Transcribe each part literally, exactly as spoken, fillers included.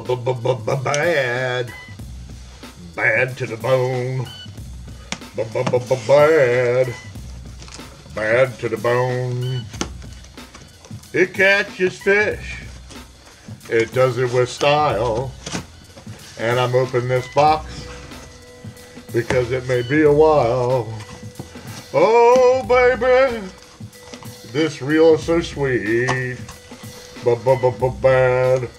B-b-b-b-b-bad. Bad to the bone. B-b-b-b-bad. Bad to the bone. It catches fish. It does it with style. And I'm opening this box because it may be a while. Oh, baby. This reel is so sweet. B-b-b-b-bad.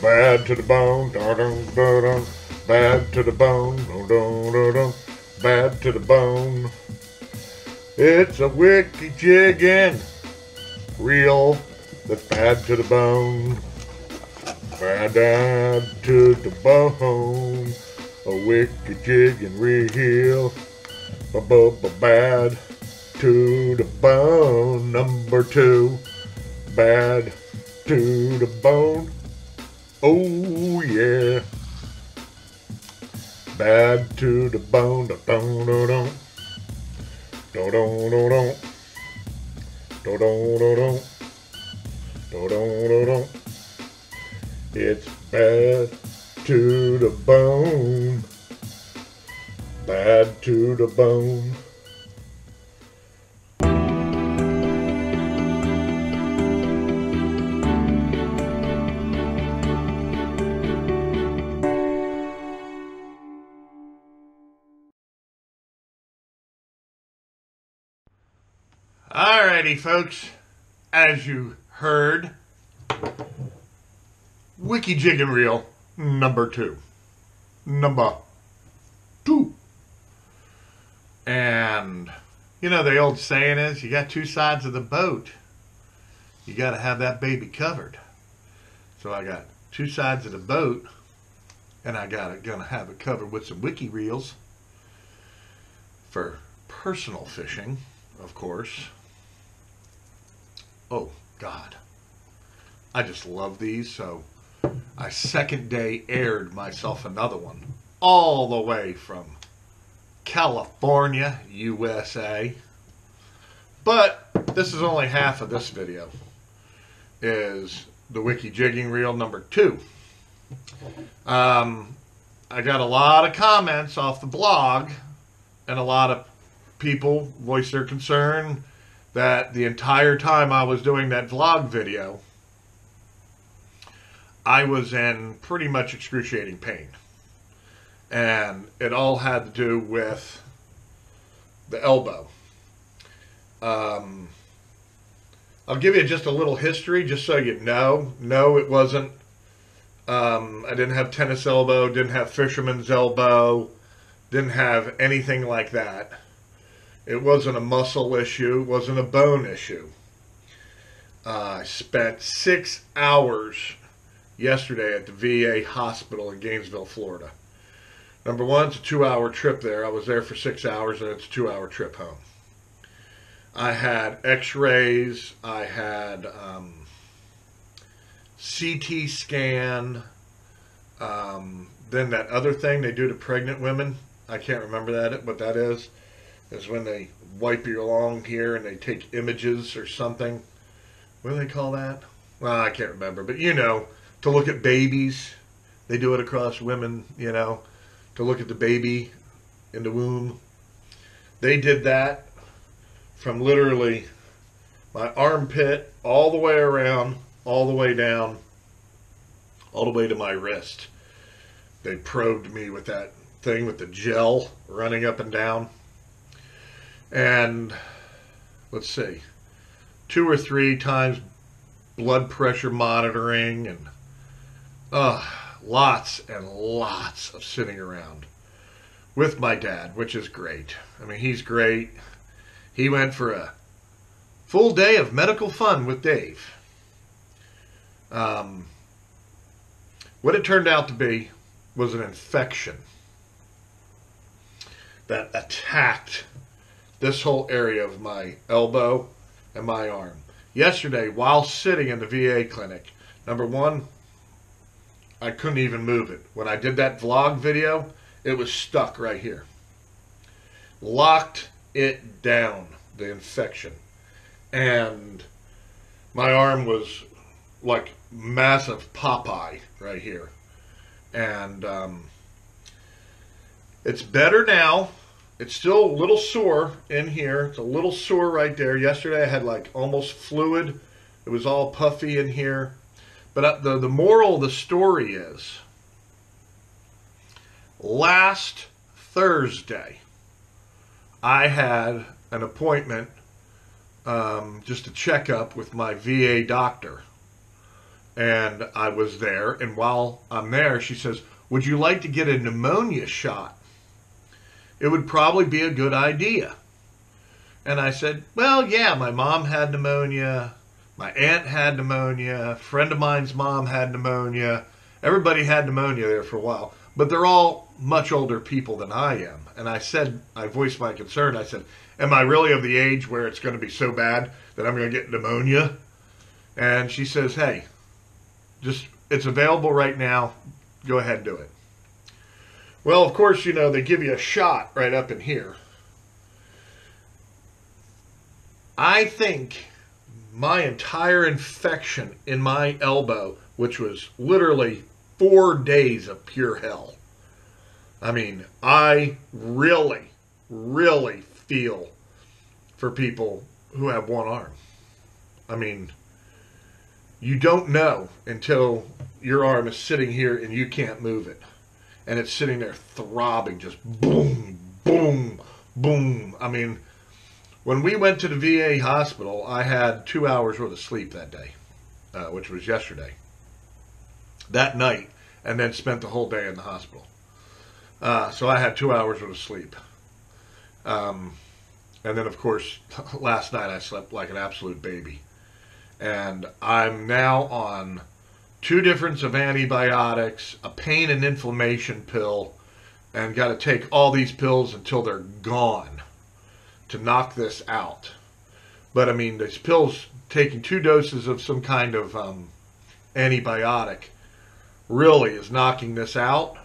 Bad to the bone. Da-dum-da-dum. Bad to the bone. Da-dum-da-dum. Bad to the bone. It's a wicky jigging reel that's bad to the bone. Bad to the bone. A wicky jigging reel. B-b-b-bad to the bone. Number two, bad to the bone. Oh yeah, bad to the bone. Da don da don, da don da don, da don da don, da don da don. It's bad to the bone. Bad to the bone. Alrighty folks, as you heard, Wiki Jigging Reel number two. Number two. And, you know, the old saying is, you got two sides of the boat. You got to have that baby covered. So I got two sides of the boat, and I got it going to have it covered with some Wiki Reels for personal fishing, of course. Oh, God. I just love these, so I second day aired myself another one all the way from California, U S A. But this is only half of this video, is the Wiki Jigging Reel number two. Um, I got a lot of comments off the blog, and a lot of people voiced their concern that the entire time I was doing that vlog video, I was in pretty much excruciating pain. And it all had to do with the elbow. Um, I'll give you just a little history just so you know. No, it wasn't. Um, I didn't have tennis elbow, didn't have fisherman's elbow, didn't have anything like that. It wasn't a muscle issue, it wasn't a bone issue. Uh, I spent six hours yesterday at the V A hospital in Gainesville, Florida. Number one, it's a two-hour trip there. I was there for six hours, and it's a two-hour trip home. I had x-rays. I had um, C T scan. Um, then that other thing they do to pregnant women. I can't remember that, what that is. Is when they wipe you along here and they take images or something. What do they call that? Well, I can't remember. But, you know, to look at babies. They do it across women, you know. To look at the baby in the womb. They did that from literally my armpit all the way around, all the way down, all the way to my wrist. They probed me with that thing with the gel running up and down. And let's see, two or three times blood pressure monitoring, and uh lots and lots of sitting around with my dad, which is great. I mean, he's great. He went for a full day of medical fun with Dave. Um, what it turned out to be was an infection that attacked this whole area of my elbow and my arm. Yesterday, while sitting in the V A clinic, number one, I couldn't even move it. When I did that vlog video, it was stuck right here. Locked it down, the infection. And my arm was like massive Popeye right here. And um, it's better now. It's still a little sore in here. It's a little sore right there. Yesterday I had like almost fluid. It was all puffy in here. But the, the moral of the story is, last Thursday I had an appointment, um, just a checkup with my V A doctor. And I was there. And while I'm there, she says, would you like to get a pneumonia shot? It would probably be a good idea. And I said, well, yeah, my mom had pneumonia. My aunt had pneumonia. A friend of mine's mom had pneumonia. Everybody had pneumonia there for a while. But they're all much older people than I am. And I said, I voiced my concern. I said, am I really of the age where it's going to be so bad that I'm going to get pneumonia? And she says, hey, just, it's available right now. Go ahead and do it. Well, of course, you know, they give you a shot right up in here. I think my entire infection in my elbow, which was literally four days of pure hell. I mean, I really, really feel for people who have one arm. I mean, you don't know until your arm is sitting here and you can't move it. And it's sitting there throbbing, just boom, boom, boom. I mean, when we went to the V A hospital, I had two hours worth of sleep that day, uh, which was yesterday, that night, and then spent the whole day in the hospital. Uh, so I had two hours worth of sleep. Um, and then, of course, last night I slept like an absolute baby. And I'm now on two different of antibiotics, a pain and inflammation pill, and got to take all these pills until they're gone to knock this out. But I mean, these pills, taking two doses of some kind of um, antibiotic really is knocking this out.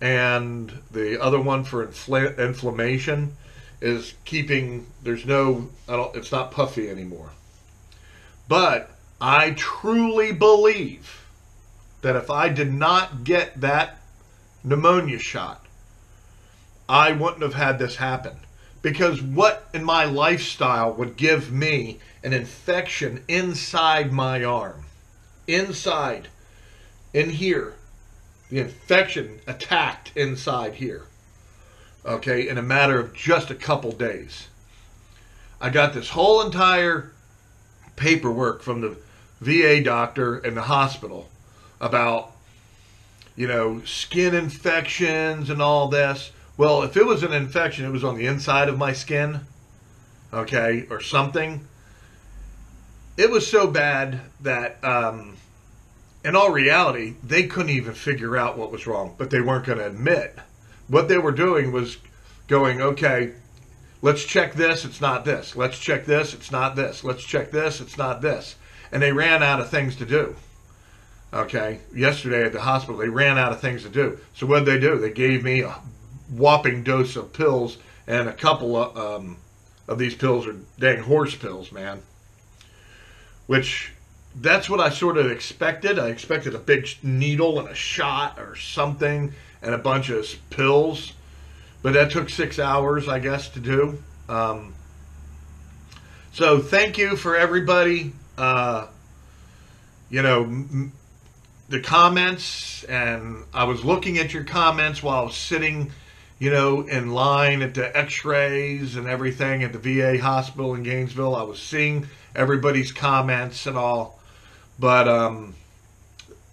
And the other one for infl inflammation is keeping, there's no, I don't, it's not puffy anymore. But I truly believe that if I did not get that pneumonia shot, I wouldn't have had this happen. Because what in my lifestyle would give me an infection inside my arm? Inside, in here. The infection attacked inside here. Okay, in a matter of just a couple days. I got this whole entire paperwork from the V A doctor and the hospital about, you know, skin infections and all this. Well, if it was an infection, it was on the inside of my skin, okay, or something. It was so bad that, um, in all reality, they couldn't even figure out what was wrong, but they weren't going to admit. What they were doing was going, okay, let's check this, it's not this. Let's check this, it's not this. Let's check this, it's not this. And they ran out of things to do. Okay, yesterday at the hospital, they ran out of things to do. So what did they do? They gave me a whopping dose of pills, and a couple of, um, of these pills are dang horse pills, man. Which, that's what I sort of expected. I expected a big needle and a shot or something and a bunch of pills. But that took six hours, I guess, to do. Um, so thank you for everybody, uh, you know, m the comments. And I was looking at your comments while I was sitting, you know, in line at the x-rays and everything at the V A hospital in Gainesville. I was seeing everybody's comments and all. But um,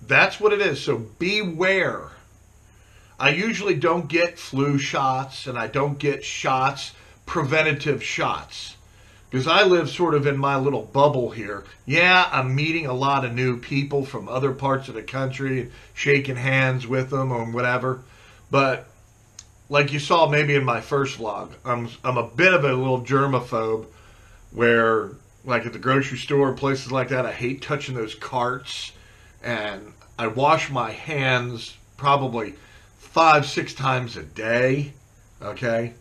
that's what it is. So beware. I usually don't get flu shots, and I don't get shots, preventative shots, because I live sort of in my little bubble here. Yeah, I'm meeting a lot of new people from other parts of the country and shaking hands with them or whatever. But like you saw maybe in my first vlog, I'm, I'm a bit of a little germaphobe where, like at the grocery store, places like that, I hate touching those carts, and I wash my hands probably five, six times a day, okay?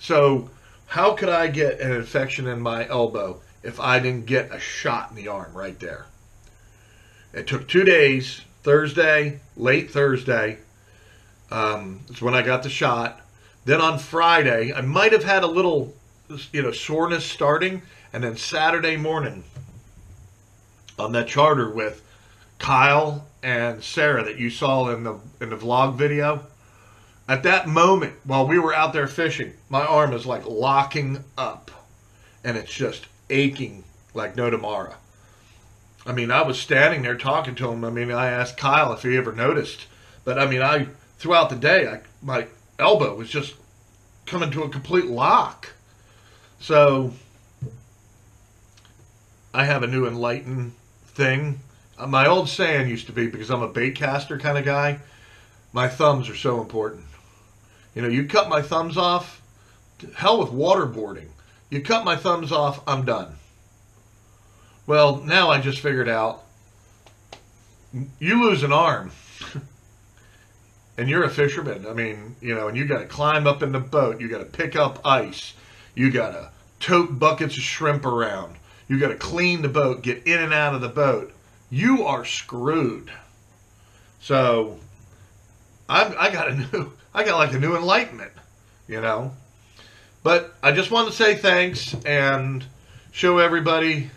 So how could I get an infection in my elbow if I didn't get a shot in the arm right there? It took two days, Thursday, late Thursday. Um, it's when I got the shot. Then on Friday, I might have had a little, you know, soreness starting. And then Saturday morning on that charter with Kyle and Sarah that you saw in the, in the vlog video. At that moment, while we were out there fishing, my arm is like locking up. And it's just aching like no tomorrow. I mean, I was standing there talking to him. I mean, I asked Kyle if he ever noticed. But, I mean, I throughout the day, I, my elbow was just coming to a complete lock. So, I have a new enlightened thing. My old saying used to be, because I'm a baitcaster kind of guy, my thumbs are so important. You know, you cut my thumbs off, hell with waterboarding. You cut my thumbs off, I'm done. Well, now I just figured out, you lose an arm, and you're a fisherman. I mean, you know, and you got to climb up in the boat. You got to pick up ice. You got to tote buckets of shrimp around. You got to clean the boat, get in and out of the boat. You are screwed. So, I've, I got a new, I got like a new enlightenment, you know. But I just wanted to say thanks and show everybody.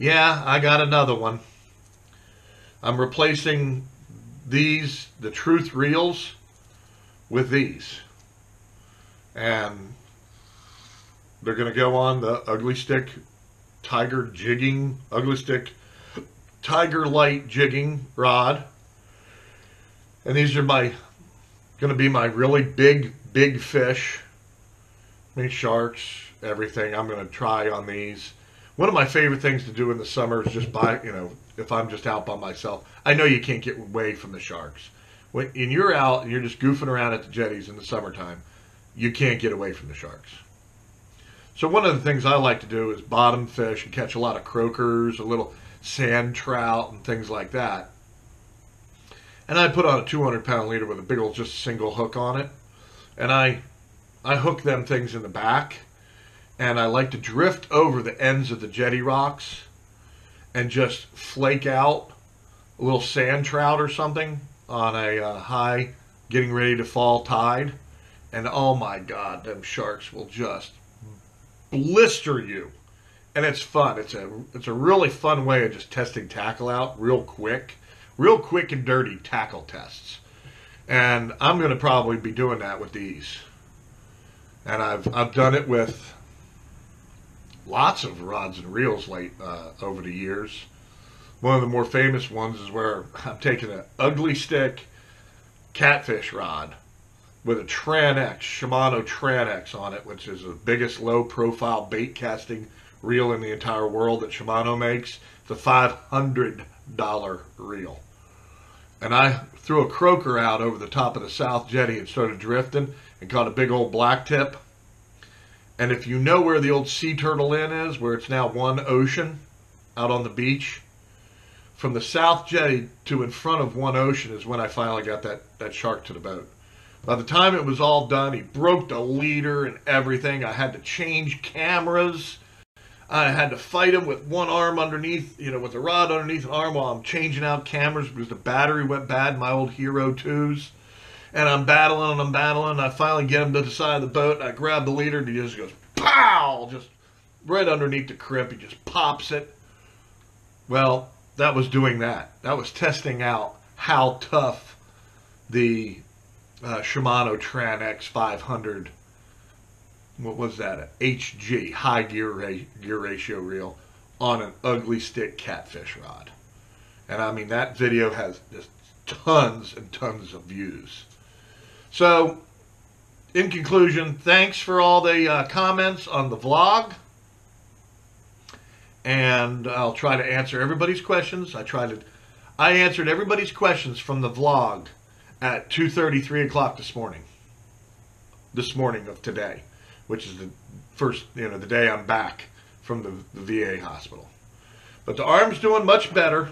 Yeah, I got another one. I'm replacing these, the Truth Reels, with these. And they're going to go on the Ugly Stick Tiger Jigging, Ugly Stick Tiger Light Jigging rod. And these are my, going to be my really big, big fish. I mean, sharks, everything I'm going to try on these. One of my favorite things to do in the summer is just buy, you know, if I'm just out by myself. I know you can't get away from the sharks. When and you're out and you're just goofing around at the jetties in the summertime, you can't get away from the sharks. So one of the things I like to do is bottom fish and catch a lot of croakers, a little sand trout and things like that. And I put on a two hundred pound leader with a big old just single hook on it. And I, I hook them things in the back. And I like to drift over the ends of the jetty rocks and just flake out a little sand trout or something on a uh, high, getting ready to fall tide. And oh my God, them sharks will just blister you. And it's fun. It's a, it's a really fun way of just testing tackle out real quick. Real quick and dirty tackle tests. And I'm going to probably be doing that with these. And I've, I've done it with lots of rods and reels late uh, over the years. One of the more famous ones is where I'm taking an Ugly Stick catfish rod with a Tranx, Shimano Tranx on it, which is the biggest low profile bait casting reel in the entire world that Shimano makes. It's a five hundred dollar reel. And I threw a croaker out over the top of the South Jetty and started drifting and caught a big old blacktip. And if you know where the old Sea Turtle Inn is, where it's now one ocean, out on the beach, from the South Jetty to in front of one ocean is when I finally got that, that shark to the boat. By the time it was all done, he broke the leader and everything. I had to change cameras. I had to fight him with one arm underneath, you know, with a rod underneath an arm while I'm changing out cameras because the battery went bad, my old Hero twos. And I'm battling and I'm battling. And I finally get him to the side of the boat. And I grab the leader and he just goes, pow! Just right underneath the crimp. He just pops it. Well, that was doing that. That was testing out how tough the uh, Shimano Tranx five hundred, what was that? An H G, high gear, ra gear ratio reel on an Ugly Stick catfish rod. And I mean, that video has just tons and tons of views. So, in conclusion, thanks for all the uh, comments on the vlog. And I'll try to answer everybody's questions. I tried to, I answered everybody's questions from the vlog at two thirty, three o'clock this morning. This morning of today, which is the first, you know, the day I'm back from the, the V A hospital. But the arm's doing much better.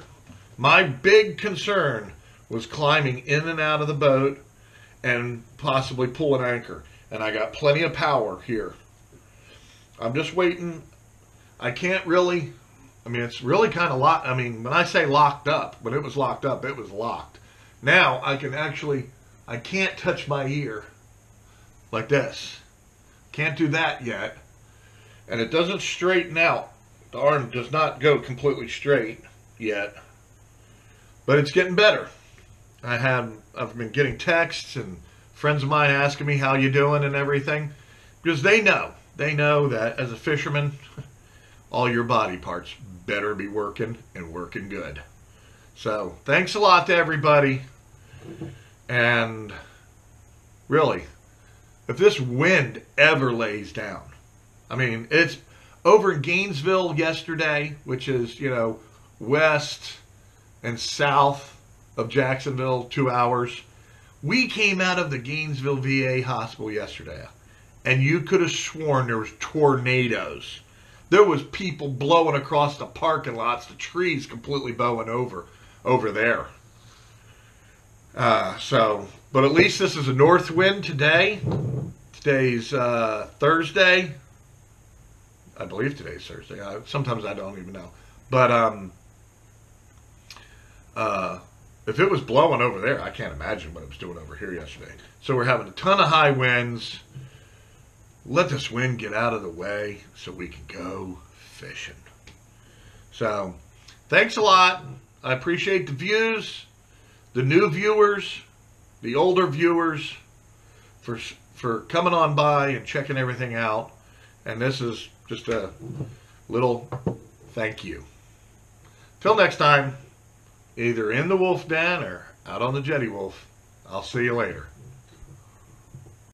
My big concern was climbing in and out of the boat and possibly pull an anchor. And I got plenty of power here. I'm just waiting. I can't really I mean, it's really kind of locked. I mean, when I say locked up, when it was locked up, it was locked. Now I can actually, I can't touch my ear like this. Can't do that yet. And it doesn't straighten out. The arm does not go completely straight yet. But it's getting better. I have, I've been getting texts and friends of mine asking me how you doing and everything. Because they know. They know that as a fisherman, all your body parts better be working and working good. So thanks a lot to everybody. And really, if this wind ever lays down, I mean, it's over in Gainesville yesterday, which is, you know, west and south of Jacksonville, two hours. We came out of the Gainesville V A hospital yesterday, and you could have sworn there was tornadoes. There was people blowing across the parking lots, the trees completely bowing over, over there. Uh, so, but at least this is a north wind today. Today's uh, Thursday. I believe today's Thursday. I, sometimes I don't even know. But um, uh, if it was blowing over there, I can't imagine what it was doing over here yesterday. So we're having a ton of high winds. Let this wind get out of the way so we can go fishing. So, thanks a lot. I appreciate the views, the new viewers, the older viewers, for for coming on by and checking everything out. And this is just a little thank you. Till next time, either in the wolf den or out on the jetty wolf, I'll see you later.